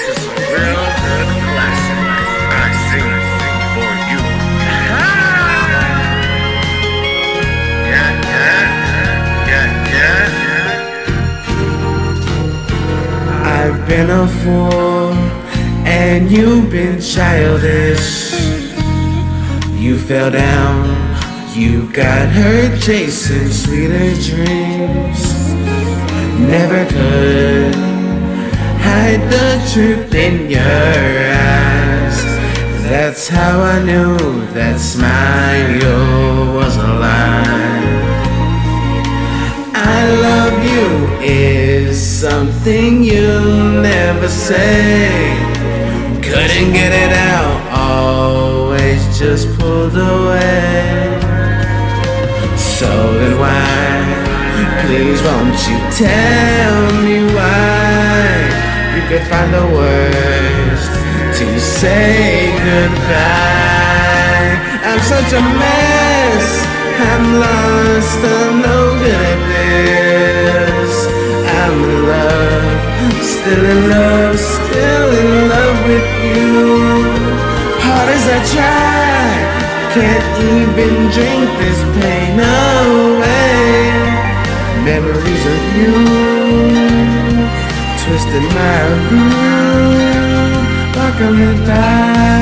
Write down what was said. This is a real good lesson I sing for you. Yeah. I've been a fool and you've been childish. You fell down, you got hurt, chasing sweeter dreams. Never could hide the truth in your eyes. That's how I knew that smile was a lie. I love you is something you'll never say. Couldn't get it out, always just pulled away. So then why, please won't you tell me why? You could find the words to say goodbye. I'm such a mess, I'm lost, I'm no good at this. I'm in love, still in love, still in love with you. Hard as I try, can't even drink this pain away. Memories of you twisting my view, like I'm gonna die.